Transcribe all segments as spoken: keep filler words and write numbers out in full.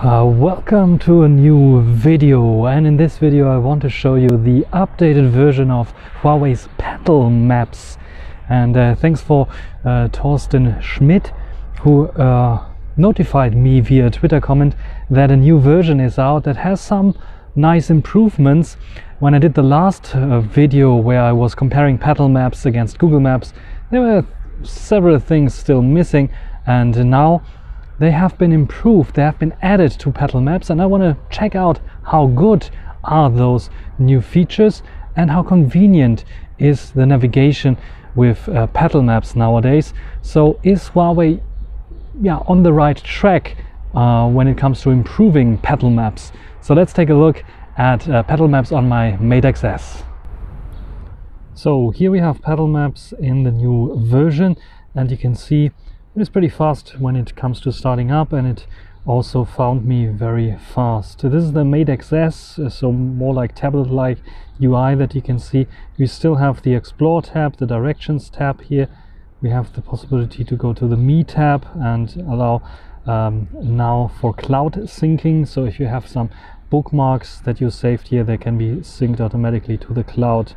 Uh, welcome to a new video, and in this video I want to show you the updated version of Huawei's Petal Maps. And uh, thanks for uh, Torsten Schmidt, who uh, notified me via Twitter comment that a new version is out that has some nice improvements. When I did the last uh, video where I was comparing Petal Maps against Google Maps, there were several things still missing, and now they have been improved, they have been added to Petal Maps, and I want to check out how good are those new features and how convenient is the navigation with uh, Petal Maps nowadays. So is Huawei yeah, on the right track uh, when it comes to improving Petal Maps? So let's take a look at uh, Petal Maps on my Mate X S. So here we have Petal Maps in the new version, and you can see it's pretty fast when it comes to starting up, and it also found me very fast. This is the Mate X S, so more like tablet-like U I that you can see. We still have the Explore tab, the Directions tab here. We have the possibility to go to the Me tab and allow um, now for cloud syncing. So if you have some bookmarks that you saved here, they can be synced automatically to the cloud.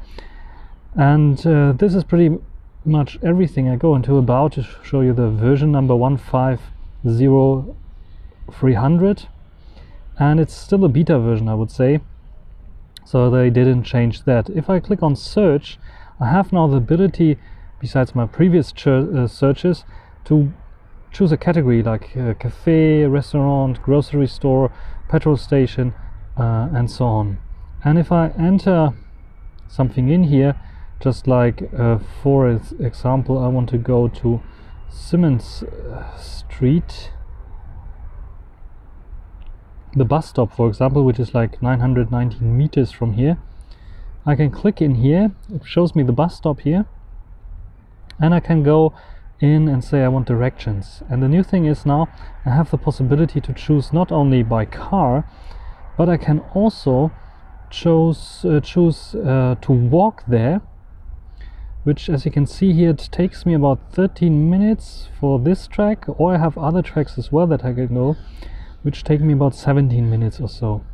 And uh, this is pretty much everything. I go into About to show you the version number one five zero three hundred, and it's still a beta version, I would say, so they didn't change that. If I click on Search, I have now the ability, besides my previous uh, searches, to choose a category like uh, cafe, restaurant, grocery store, petrol station, uh, and so on. And if I enter something in here, just like uh, for example, I want to go to Simmons uh, Street, the bus stop, for example, which is like nine hundred nineteen meters from here. I can click in here, it shows me the bus stop here, and I can go in and say I want directions. And the new thing is now I have the possibility to choose not only by car, but I can also chose, uh, choose uh, to walk there, which, as you can see here, it takes me about thirteen minutes for this track, or I have other tracks as well that I can go, which take me about seventeen minutes or so.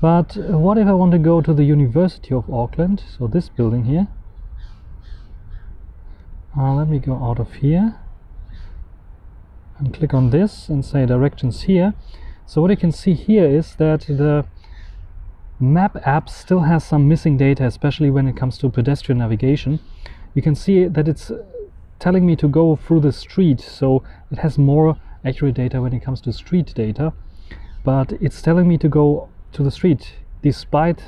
But what if I want to go to the University of Auckland, so this building here? Uh, let me go out of here and click on this and say directions here. So what you can see here is that the Map app still has some missing data, especially when it comes to pedestrian navigation. You can see that it's telling me to go through the street, so it has more accurate data when it comes to street data, but it's telling me to go to the street, despite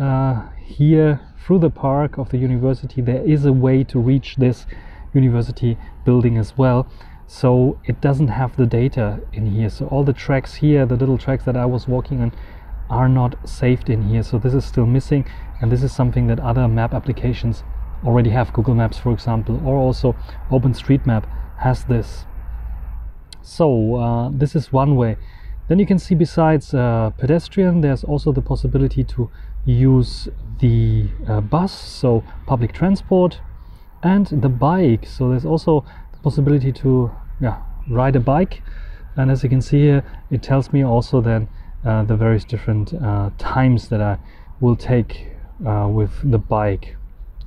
uh, here through the park of the university there is a way to reach this university building as well. So it doesn't have the data in here, so all the tracks here, the little tracks that I was walking on, are not saved in here, so this is still missing, and this is something that other map applications already have. Google Maps, for example, or also OpenStreetMap has this. So uh, this is one way. Then you can see, besides uh, pedestrian, there's also the possibility to use the uh, bus, so public transport, and the bike. So there's also the possibility to yeah, ride a bike, and as you can see here, it tells me also then Uh, the various different uh, times that I will take uh, with the bike.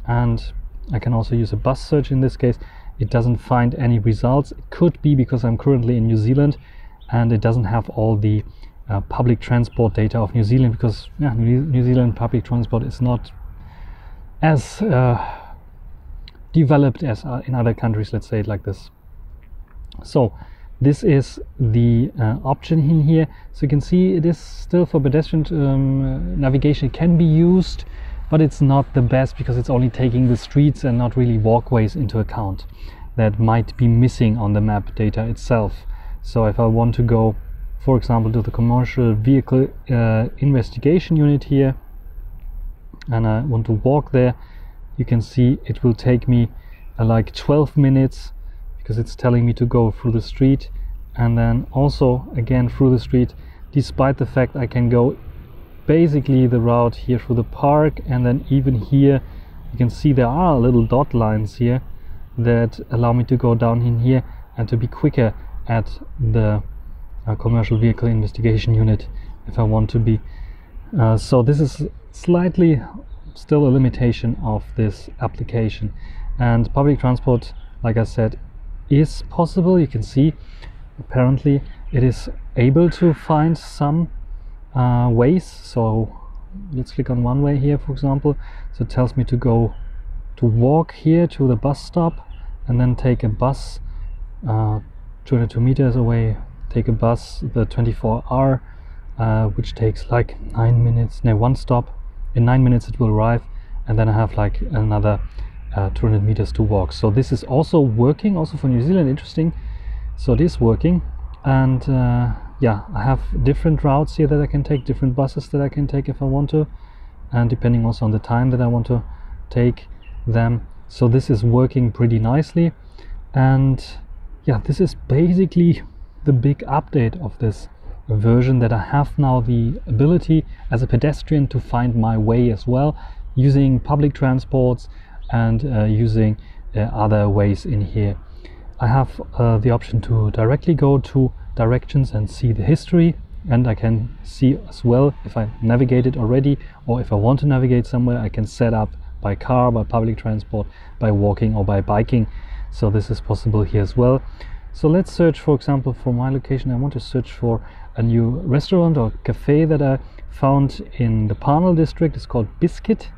And I can also use a bus search. In this case, it doesn't find any results. It could be because I'm currently in New Zealand and it doesn't have all the uh, public transport data of New Zealand, because yeah, New Zealand public transport is not as uh, developed as in other countries, let's say it like this. So this is the uh, option in here. So you can see it is still for pedestrian um, navigation. It can be used, but it's not the best because it's only taking the streets and not really walkways into account that might be missing on the map data itself. So if I want to go, for example, to the commercial vehicle uh, investigation unit here, and I want to walk there, you can see it will take me uh, like twelve minutes, because it's telling me to go through the street, and then also again through the street, despite the fact I can go basically the route here through the park. And then even here you can see there are little dot lines here that allow me to go down in here and to be quicker at the uh, commercial vehicle investigation unit if I want to be. Uh, so this is slightly still a limitation of this application. And public transport, like I said, is possible. You can see apparently it is able to find some uh, ways. So let's click on one way here, for example. So it tells me to go to walk here to the bus stop and then take a bus uh, two hundred two meters away, take a bus, the twenty-four hour, uh, which takes like nine minutes, no, one stop. In nine minutes it will arrive, and then I have like another uh, two hundred meters to walk. So this is also working, also for New Zealand, interesting. So it is working, and uh, yeah, I have different routes here that I can take, different buses that I can take if I want to, and depending also on the time that I want to take them. So this is working pretty nicely, and yeah, this is basically the big update of this version, that I have now the ability as a pedestrian to find my way as well, using public transports and uh, using uh, other ways in here. I have uh, the option to directly go to directions and see the history, and I can see as well if I navigated already, or if I want to navigate somewhere, I can set up by car, by public transport, by walking or by biking. So this is possible here as well. So let's search, for example, for my location. I want to search for a new restaurant or cafe that I found in the Parnell district. It's called Biscuit,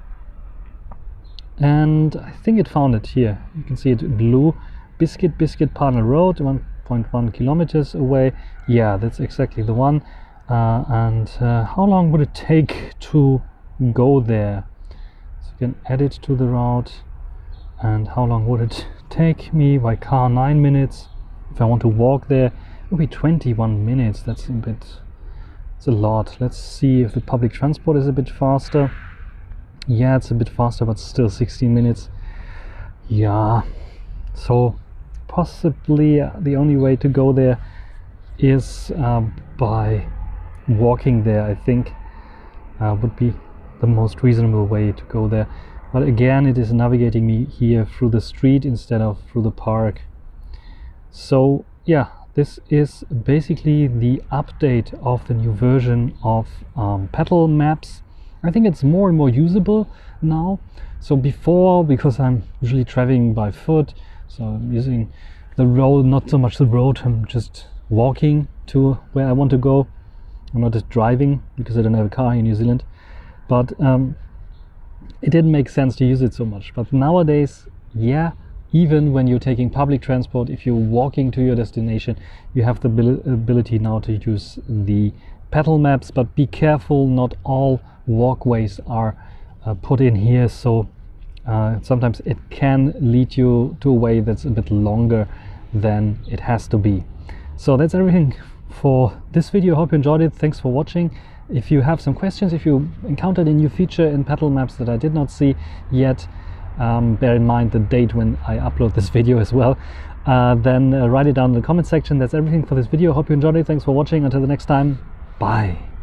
and I think it found it here. You can see it in blue. Biscuit, Biscuit, Parnell Road, one point one kilometers away. Yeah, that's exactly the one. Uh, and uh, how long would it take to go there? So you can add it to the route. And how long would it take me by car? Nine minutes. If I want to walk there, it will be twenty-one minutes. That's a bit, it's a lot. Let's see if the public transport is a bit faster. Yeah, it's a bit faster, but still sixteen minutes. Yeah. So possibly uh, the only way to go there is uh, by walking there, I think, uh, would be the most reasonable way to go there. But again, it is navigating me here through the street instead of through the park. So yeah, this is basically the update of the new version of um, Petal Maps. I think it's more and more usable now. So before, because I'm usually traveling by foot, so I'm using the road, not so much the road, I'm just walking to where I want to go. I'm not just driving, because I don't have a car here in New Zealand. But um, it didn't make sense to use it so much. But nowadays, yeah, even when you're taking public transport, if you're walking to your destination, you have the ability now to use the Petal Maps. But be careful, not all walkways are uh, put in here, so uh, sometimes it can lead you to a way that's a bit longer than it has to be. So that's everything for this video. I hope you enjoyed it. Thanks for watching. If you have some questions, if you encountered a new feature in Petal Maps that I did not see yet, Um, bear in mind the date when I upload this video as well. Uh, then uh, write it down in the comment section. That's everything for this video. Hope you enjoyed it. Thanks for watching. Until the next time. Bye.